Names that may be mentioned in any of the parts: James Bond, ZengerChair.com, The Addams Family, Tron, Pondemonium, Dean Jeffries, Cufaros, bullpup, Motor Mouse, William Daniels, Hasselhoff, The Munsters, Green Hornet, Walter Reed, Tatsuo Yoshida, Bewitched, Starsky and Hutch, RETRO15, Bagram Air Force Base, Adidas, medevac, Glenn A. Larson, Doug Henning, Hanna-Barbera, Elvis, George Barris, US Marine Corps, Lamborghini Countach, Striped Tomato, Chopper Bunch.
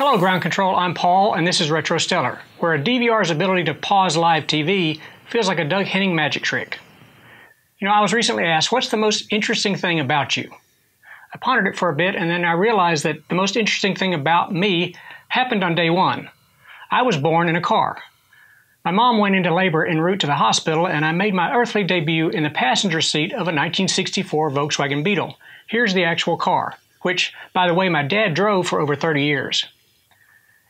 Hello Ground Control, I'm Paul and this is Retro Stellar, where a DVR's ability to pause live TV feels like a Doug Henning magic trick. You know, I was recently asked, what's the most interesting thing about you? I pondered it for a bit and then I realized that the most interesting thing about me happened on day one. I was born in a car. My mom went into labor en route to the hospital and I made my earthly debut in the passenger seat of a 1964 Volkswagen Beetle. Here's the actual car, which, by the way, my dad drove for over 30 years.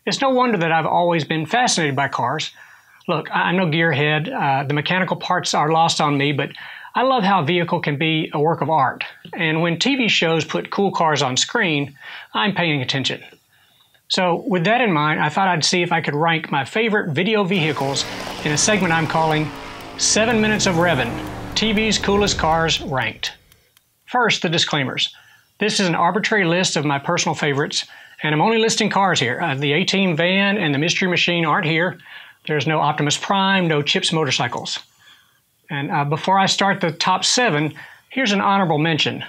It's no wonder that I've always been fascinated by cars. Look, I'm no gearhead. The mechanical parts are lost on me, but I love how a vehicle can be a work of art. And when TV shows put cool cars on screen, I'm paying attention. So with that in mind, I thought I'd see if I could rank my favorite video vehicles in a segment I'm calling 7 Minutes of Revvin', TV's Coolest Cars Ranked. First, the disclaimers. This is an arbitrary list of my personal favorites, and I'm only listing cars here. The A-Team van and the Mystery Machine aren't here. There's no Optimus Prime, no Chips motorcycles. And before I start the top seven, here's an honorable mention.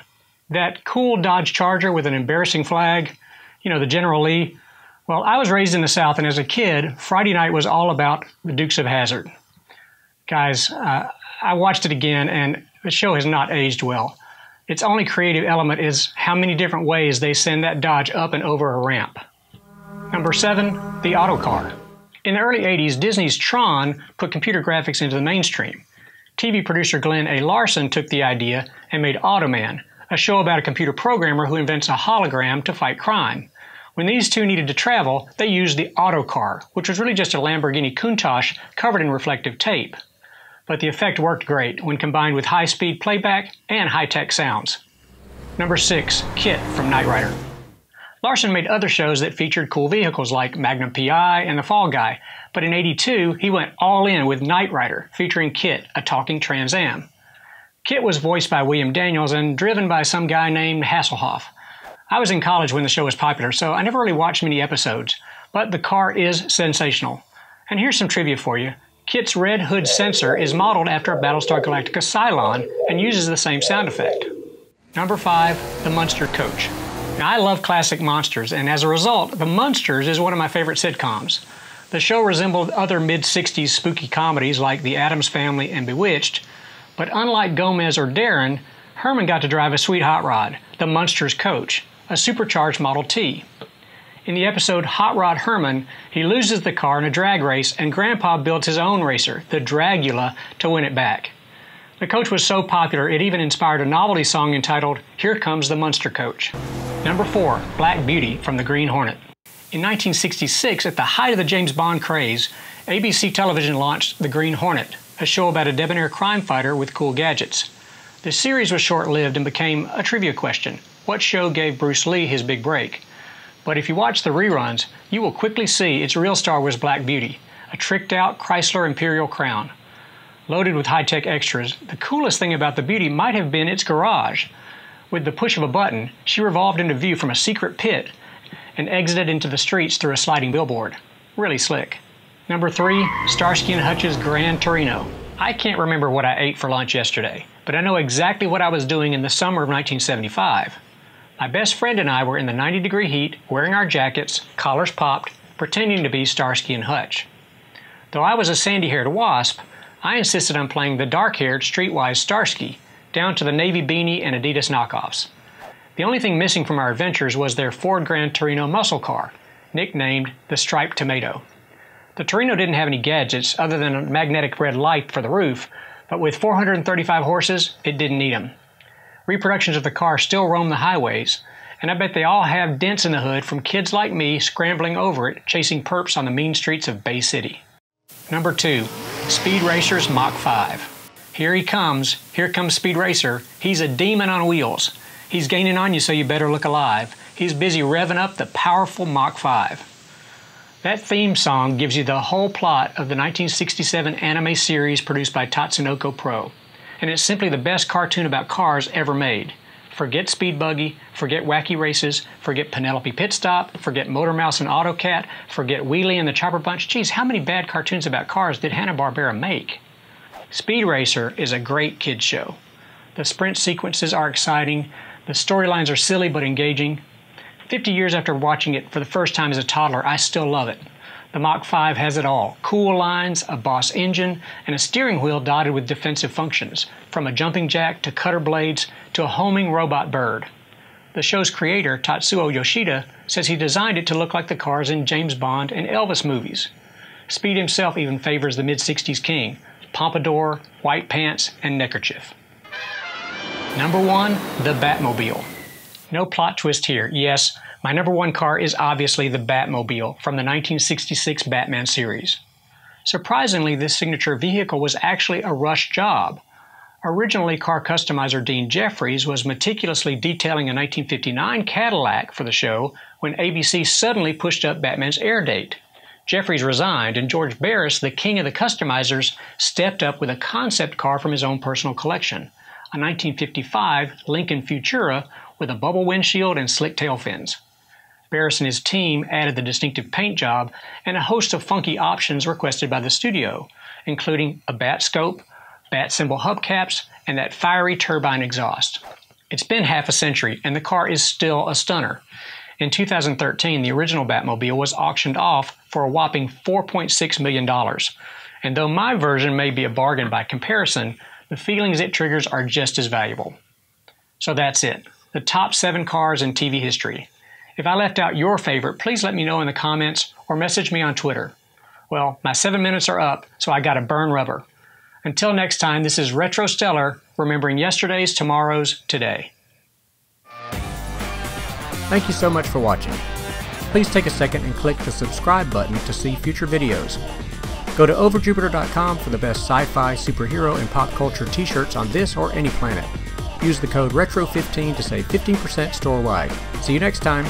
That cool Dodge Charger with an embarrassing flag, you know, the General Lee. Well, I was raised in the South, and as a kid, Friday night was all about the Dukes of Hazzard. Guys, I watched it again, and the show has not aged well. Its only creative element is how many different ways they send that Dodge up and over a ramp. Number 7, the Autocar. In the early 80s, Disney's Tron put computer graphics into the mainstream. TV producer Glenn A. Larson took the idea and made Automan, a show about a computer programmer who invents a hologram to fight crime. When these two needed to travel, they used the Autocar, which was really just a Lamborghini Countach covered in reflective tape. But the effect worked great when combined with high-speed playback and high-tech sounds. Number 6, Kit from Knight Rider. Larson made other shows that featured cool vehicles like Magnum P.I. and The Fall Guy, but in '82 he went all in with Knight Rider, featuring Kit, a talking Trans Am. Kit was voiced by William Daniels and driven by some guy named Hasselhoff. I was in college when the show was popular, so I never really watched many episodes, but the car is sensational. And here's some trivia for you. Kit's red hood sensor is modeled after a Battlestar Galactica Cylon and uses the same sound effect. Number 5, the Munster Coach. Now, I love classic monsters, and as a result, The Munsters is one of my favorite sitcoms. The show resembled other mid-60s spooky comedies like The Addams Family and Bewitched, but unlike Gomez or Darren, Herman got to drive a sweet hot rod, the Munster's coach, a supercharged Model T. In the episode Hot Rod Herman, he loses the car in a drag race and Grandpa builds his own racer, the Dragula, to win it back. The coach was so popular it even inspired a novelty song entitled Here Comes the Munster Coach. Number 4, Black Beauty from the Green Hornet. In 1966, at the height of the James Bond craze, ABC Television launched The Green Hornet, a show about a debonair crime fighter with cool gadgets. The series was short-lived and became a trivia question. What show gave Bruce Lee his big break? But if you watch the reruns, you will quickly see its real star was Black Beauty, a tricked-out Chrysler Imperial Crown. Loaded with high-tech extras, the coolest thing about the Beauty might have been its garage. With the push of a button, she revolved into view from a secret pit and exited into the streets through a sliding billboard. Really slick. Number 3, Starsky & Hutch's Gran Torino. I can't remember what I ate for lunch yesterday, but I know exactly what I was doing in the summer of 1975. My best friend and I were in the 90-degree heat, wearing our jackets, collars popped, pretending to be Starsky and Hutch. Though I was a sandy-haired wasp, I insisted on playing the dark-haired, streetwise Starsky, down to the navy beanie and Adidas knockoffs. The only thing missing from our adventures was their Ford Gran Torino muscle car, nicknamed the Striped Tomato. The Torino didn't have any gadgets other than a magnetic red light for the roof, but with 435 horses, it didn't need them. Reproductions of the car still roam the highways, and I bet they all have dents in the hood from kids like me scrambling over it, chasing perps on the mean streets of Bay City. Number 2, Speed Racer's Mach 5. Here comes Speed Racer. He's a demon on wheels. He's gaining on you, so you better look alive. He's busy revving up the powerful Mach 5. That theme song gives you the whole plot of the 1967 anime series produced by Tatsunoko Pro. And it's simply the best cartoon about cars ever made. Forget Speed Buggy, forget Wacky Races, forget Penelope Pitstop, forget Motor Mouse and AutoCat, forget Wheelie and the Chopper Bunch. Geez, how many bad cartoons about cars did Hanna-Barbera make? Speed Racer is a great kids show. The sprint sequences are exciting, the storylines are silly but engaging. 50 years after watching it for the first time as a toddler, I still love it. The Mach 5 has it all. Cool lines, a boss engine, and a steering wheel dotted with defensive functions, from a jumping jack to cutter blades to a homing robot bird. The show's creator, Tatsuo Yoshida, says he designed it to look like the cars in James Bond and Elvis movies. Speed himself even favors the mid-60s king, pompadour, white pants, and neckerchief. Number 1, the Batmobile. No plot twist here. Yes, my number one car is obviously the Batmobile from the 1966 Batman series. Surprisingly, this signature vehicle was actually a rush job. Originally, car customizer Dean Jeffries was meticulously detailing a 1959 Cadillac for the show when ABC suddenly pushed up Batman's air date. Jeffries resigned, and George Barris, the king of the customizers, stepped up with a concept car from his own personal collection, a 1955 Lincoln Futura with a bubble windshield and slick tail fins. Barris and his team added the distinctive paint job and a host of funky options requested by the studio, including a bat scope, bat symbol hubcaps, and that fiery turbine exhaust. It's been half a century, and the car is still a stunner. In 2013, the original Batmobile was auctioned off for a whopping $4.6 million. And though my version may be a bargain by comparison, the feelings it triggers are just as valuable. So that's it. The top 7 cars in TV history. If I left out your favorite, please let me know in the comments or message me on Twitter. Well, my 7 minutes are up, so I gotta burn rubber. Until next time, this is Retro Stellar, remembering yesterday's, tomorrow's, today. Thank you so much for watching. Please take a second and click the subscribe button to see future videos. Go to overjupiter.com for the best sci-fi, superhero, and pop culture t-shirts on this or any planet. Use the code RETRO15 to save 15% store-wide. See you next time.